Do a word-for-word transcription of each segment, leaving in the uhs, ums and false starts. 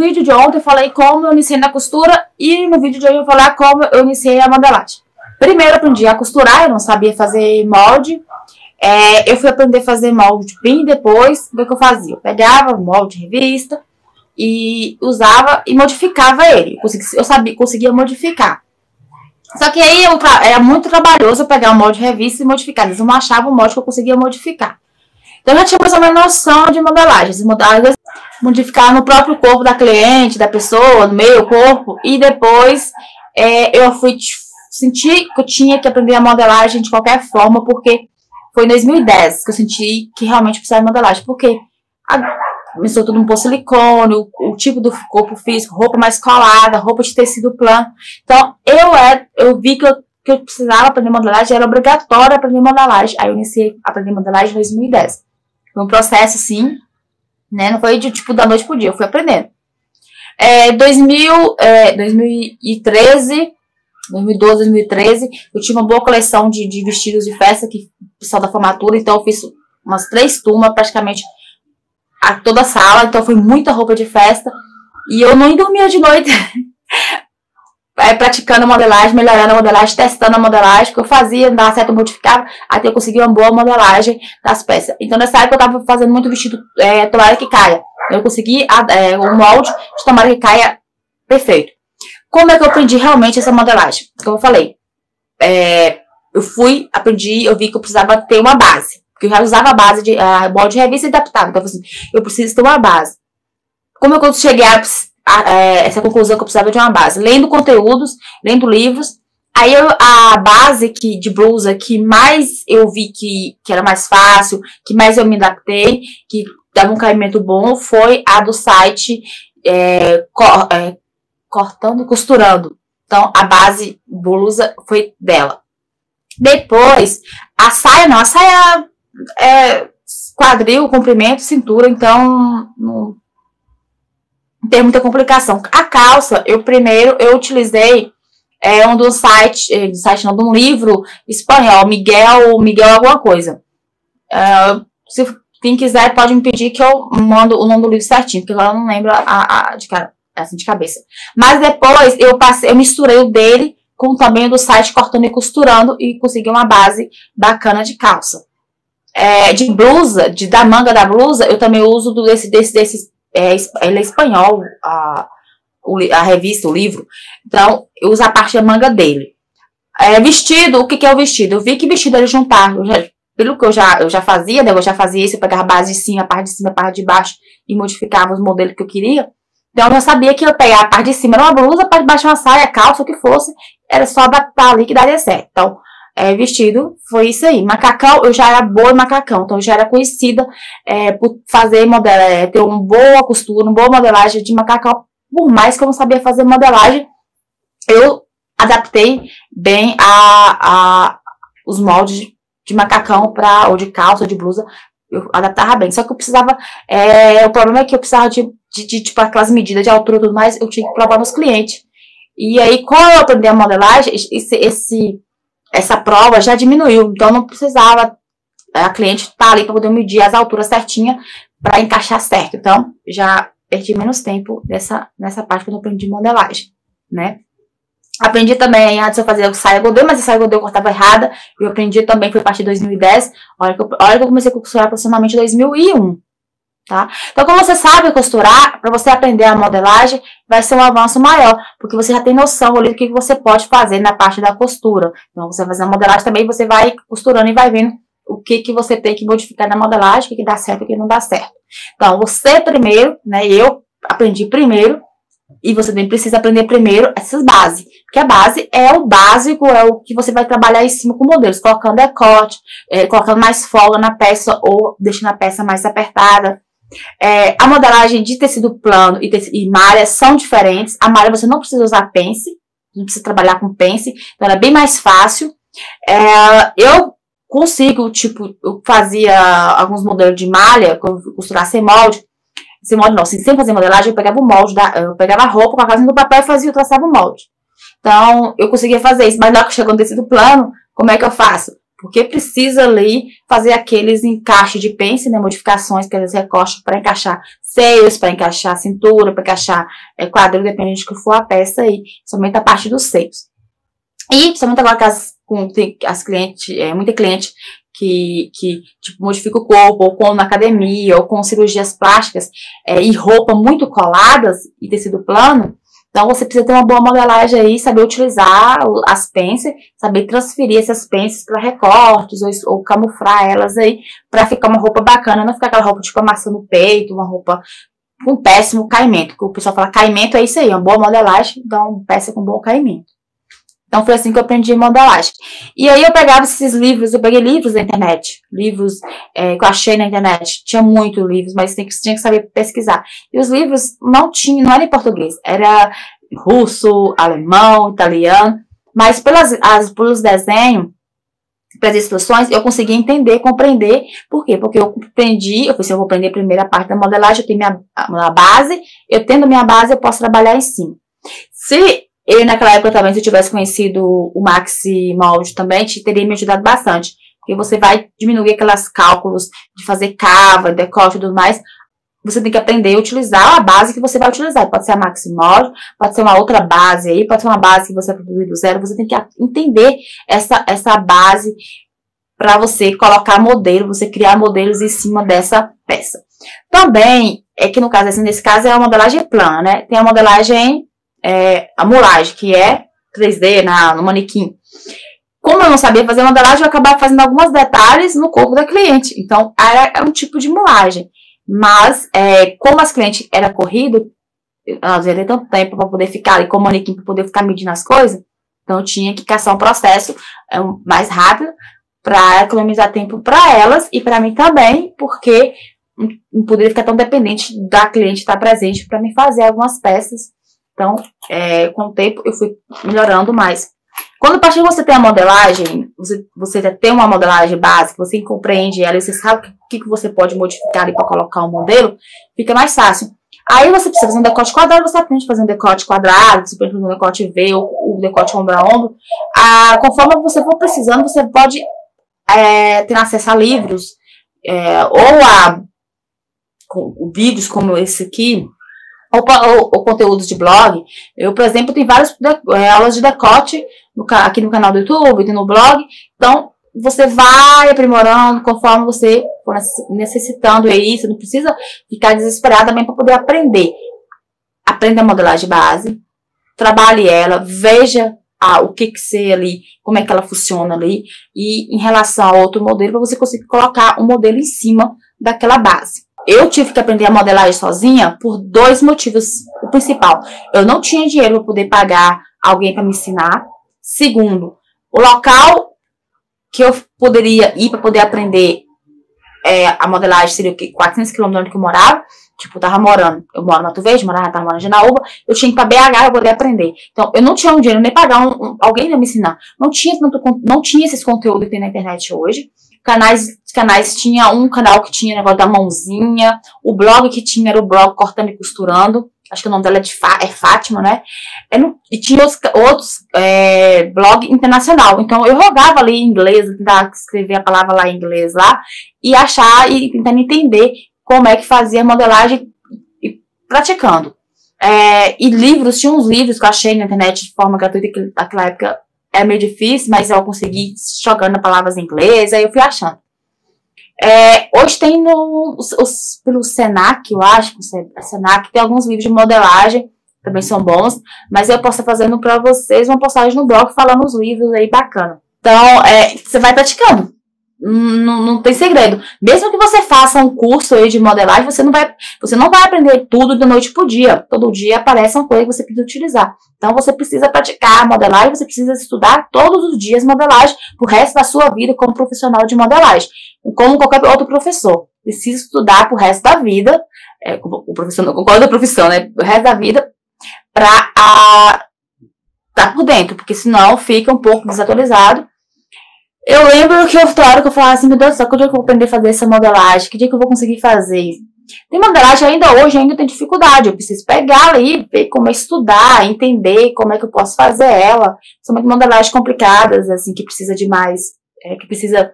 vídeo de ontem eu falei como eu iniciei na costura e no vídeo de hoje eu vou falar como eu iniciei a modelagem. Primeiro eu aprendi a costurar, eu não sabia fazer molde. É, eu fui aprender a fazer molde bem depois do que eu fazia. Eu pegava o molde de revista e usava e modificava ele. Eu conseguia, eu sabia, conseguia modificar. Só que aí eu era muito trabalhoso eu pegar o molde de revista e modificar. Eles não achavam o molde que eu conseguia modificar. Então eu já tinha mais ou menos noção de modelagem. Modificar no próprio corpo da cliente, da pessoa, no meu corpo. E depois é, eu fui sentir que eu tinha que aprender a modelagem de qualquer forma, porque foi em dois mil e dez que eu senti que realmente precisava de modelagem. Porque começou tudo um pouco silicone, o, o tipo do corpo físico, roupa mais colada, roupa de tecido plano. Então, eu, era, eu vi que eu, que eu precisava aprender modelagem, era obrigatório aprender modelagem. Aí eu iniciei a aprender modelagem em dois mil e dez. Foi um processo, sim, né? Não foi de, tipo da noite pro dia, eu fui aprendendo. É, dois mil, é, dois mil e treze, dois mil e doze, dois mil e treze, eu tinha uma boa coleção de, de vestidos de festa, que pessoal da formatura, então eu fiz umas três turmas, praticamente, a toda a sala, então foi muita roupa de festa, e eu não dormia de noite, praticando a modelagem, melhorando a modelagem, testando a modelagem, que eu fazia, dava certo, eu modificava, até eu conseguia uma boa modelagem das peças. Então nessa época eu tava fazendo muito vestido é, tomara que caia, eu consegui o é, um molde de tomara que caia perfeito. Como é que eu aprendi realmente essa modelagem? Como eu falei, é, eu fui, aprendi, eu vi que eu precisava ter uma base. Porque eu já usava a base de a molde de revista adaptável. Então, assim, eu preciso ter uma base. Como eu cheguei a, a, a essa conclusão que eu precisava de uma base? Lendo conteúdos, lendo livros. Aí, eu, a base que, de blusa que mais eu vi que, que era mais fácil, que mais eu me adaptei, que dava um caimento bom, foi a do site é, cor, é, Cortando e Costurando. Então, a base blusa foi dela. Depois, a saia não, a saia... É, quadril, comprimento, cintura, então não tem muita complicação. A calça, eu primeiro eu utilizei é, um do site, é, do site não, de um livro espanhol, Miguel, Miguel alguma coisa. É, se quem quiser pode me pedir que eu mando o nome do livro certinho, porque agora eu não lembro a, a, de, assim, de cabeça. Mas depois eu passei, eu misturei o dele com também o do site Cortando e Costurando e consegui uma base bacana de calça. É, de blusa, de, da manga da blusa, eu também uso do, desse, desse, desse é, ele é espanhol, a, a revista, o livro. Então, eu uso a parte da manga dele. É, vestido, o que, que é o vestido? Eu vi que vestido era juntar. Eu já, pelo que eu já, eu já fazia, né, eu já fazia isso, eu pegava a base de cima, a parte de cima, a parte de baixo, e modificava os modelos que eu queria. Então, eu já sabia que eu pegar a parte de cima era uma blusa, a parte de baixo era uma saia, calça, o que fosse, era só adaptar ali que daria certo. Então, É, vestido, foi isso aí. Macacão, eu já era boa em macacão, então eu já era conhecida é, por fazer modela, é, ter uma boa costura, uma boa modelagem de macacão. Por mais que eu não sabia fazer modelagem, eu adaptei bem a, a, os moldes de, de macacão pra, ou de calça, ou de blusa, eu adaptava bem. Só que eu precisava, é, o problema é que eu precisava de, de, de tipo, aquelas medidas de altura e tudo mais, eu tinha que provar nos clientes. E aí, quando eu aprendi a modelagem, esse... esse Essa prova já diminuiu, então não precisava a cliente estar ali para poder medir as alturas certinha para encaixar certo. Então, já perdi menos tempo nessa, nessa parte quando eu aprendi modelagem, né? Aprendi também antes eu fazia saia godê, mas a saia godê eu cortava errada. Eu aprendi também, foi a partir de dois mil e dez, a hora que eu, a hora que eu comecei a costurar aproximadamente em dois mil e um, tá? Então, como você sabe costurar, para você aprender a modelagem, vai ser um avanço maior, porque você já tem noção ali do que você pode fazer na parte da costura. Então, você vai fazer a modelagem também, você vai costurando e vai vendo o que, que você tem que modificar na modelagem, o que, que dá certo e o que não dá certo. Então, você primeiro, né, eu aprendi primeiro, e você também precisa aprender primeiro essas bases, porque a base é o básico, é o que você vai trabalhar em cima com modelos, colocando decote, é, colocando mais folga na peça ou deixando a peça mais apertada. É, a modelagem de tecido plano e, tecido, e malha são diferentes. A malha você não precisa usar pence, não precisa trabalhar com pence, então ela é bem mais fácil. É, eu consigo, tipo, eu fazia alguns modelos de malha, costurar sem molde, sem molde não, sem fazer modelagem, eu pegava o molde, da, eu pegava a roupa, com a casa no papel e fazia, eu traçava o molde. Então, eu conseguia fazer isso, mas na hora que chegou no tecido plano, como é que eu faço? porque precisa ali fazer aqueles encaixes de pence, né, modificações, aqueles recortes para encaixar seios, para encaixar cintura, para encaixar é, quadril, dependendo de que for a peça aí, somente a parte dos seios. E principalmente agora que as, com, tem, as clientes, é, muita cliente que, que tipo, modifica o corpo, ou com na academia, ou com cirurgias plásticas, é, e roupa muito coladas e tecido plano. Então, você precisa ter uma boa modelagem aí, saber utilizar as pences, saber transferir essas pences para recortes, ou, ou camuflar elas aí, para ficar uma roupa bacana, não ficar aquela roupa tipo amassando o peito, uma roupa com péssimo caimento, que o pessoal fala caimento é isso aí, uma boa modelagem, então peça com bom caimento. Então, foi assim que eu aprendi modelagem. E aí, eu pegava esses livros, eu peguei livros da internet, livros é, que eu achei na internet. Tinha muitos livros, mas você tinha que saber pesquisar. E os livros não tinham, não eram em português, era russo, alemão, italiano. Mas pelas, as, pelos desenhos, pelas instruções, eu consegui entender, compreender. Por quê? Porque eu compreendi, eu pensei, eu vou aprender primeiro a parte da modelagem, eu tenho minha, minha base, eu tendo minha base, eu posso trabalhar em cima. Se... Eu, naquela época também, se eu tivesse conhecido o Maxi Molde também, te, teria me ajudado bastante. Porque você vai diminuir aquelas cálculos de fazer cava, decote e tudo mais. Você tem que aprender a utilizar a base que você vai utilizar. Pode ser a Maxi Molde, pode ser uma outra base aí, pode ser uma base que você vai produzir do zero. Você tem que entender essa, essa base para você colocar modelo, você criar modelos em cima dessa peça. Também, é que no caso, assim, nesse caso é a modelagem plana, né? Tem a modelagem... É, a modelagem, que é três D na, no manequim. Como eu não sabia fazer modelagem, eu acabava fazendo alguns detalhes no corpo da cliente. Então, era, era um tipo de modelagem. Mas, é, como as clientes eram corridas, elas não tinham tanto tempo para poder ficar ali com o manequim, para poder ficar medindo as coisas. Então, eu tinha que caçar um processo é, mais rápido para economizar tempo para elas e para mim também, porque não poderia ficar tão dependente da cliente estar presente para me fazer algumas peças. Então, é, com o tempo, eu fui melhorando mais. Quando a partir de você tem a modelagem, você, você já tem uma modelagem básica, você compreende ela e você sabe o que, que você pode modificar ali para colocar um modelo, fica mais fácil. Aí você precisa fazer um decote quadrado, você aprende a fazer um decote quadrado, você aprende a fazer um decote V ou um decote ombro a ombro. Ah, conforme você for precisando, você pode é, ter acesso a livros é, ou a com, vídeos como esse aqui, ou, ou, ou conteúdos de blog. Eu, por exemplo, tenho várias de, é, aulas de decote no, aqui no canal do YouTube, tem no blog. Então, você vai aprimorando conforme você for necessitando aí. Você não precisa ficar desesperado também para poder aprender. Aprenda a modelagem base, trabalhe ela, veja ah, o que que você ali, como é que ela funciona ali, e em relação a outro modelo, para você conseguir colocar um modelo em cima daquela base. Eu tive que aprender a modelagem sozinha por dois motivos. O principal, eu não tinha dinheiro para poder pagar alguém para me ensinar. Segundo, o local que eu poderia ir para poder aprender é, a modelagem seria o quê? quatrocentos quilômetros de onde que eu morava. Tipo, eu tava morando, eu moro no Mato Verde, morava, tava morando em Janaúba, eu tinha que ir pra B H para poder aprender. Então, eu não tinha um dinheiro nem pagar um, um, alguém para me ensinar. Não tinha, tanto, não tinha esses conteúdos que tem na internet hoje. Canais, canais tinha um canal que tinha negócio da mãozinha, o blog que tinha era o blog Cortando e Costurando, acho que o nome dela é, de Fá, é Fátima, né? Não, e tinha outros, outros é, blog internacional, então eu rogava ali em inglês, tentava escrever a palavra lá em inglês lá, e achar e tentando entender como é que fazia modelagem e praticando. É, e livros, tinha uns livros que eu achei na internet de forma gratuita, que naquela época é meio difícil, mas eu consegui jogando palavras em inglês, aí eu fui achando. É, hoje tem no, os, os, pelo Senac, eu acho, o Senac tem alguns livros de modelagem, também são bons, mas eu posso estar fazendo para vocês uma postagem no blog falando os livros aí, bacana. Então, é, você vai praticando. Não, não tem segredo. Mesmo que você faça um curso aí de modelagem, você não vai, você não vai aprender tudo da noite pro dia. Todo dia aparece uma coisa que você precisa utilizar. Então você precisa praticar modelagem, você precisa estudar todos os dias modelagem pro resto da sua vida como profissional de modelagem. Como qualquer outro professor. Precisa estudar pro resto da vida, é, o profissional, com qual outra profissão, né? O resto da vida, pra a, tá por dentro, porque senão fica um pouco desatualizado. Eu lembro que houve hora que eu falava assim, meu Deus do céu, que dia que eu vou aprender a fazer essa modelagem? Que dia que eu vou conseguir fazer? Tem modelagem ainda hoje, ainda tem dificuldade. Eu preciso pegar ali, ver como é estudar, entender como é que eu posso fazer ela. São muito modelagens complicadas, assim, que precisa de mais é, que precisa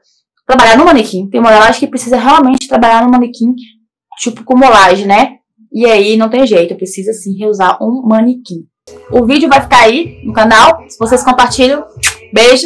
trabalhar no manequim. Tem modelagem que precisa realmente trabalhar no manequim, tipo com modelagem, né? E aí não tem jeito, precisa sim reusar um manequim. O vídeo vai ficar aí no canal, se vocês compartilham. Beijos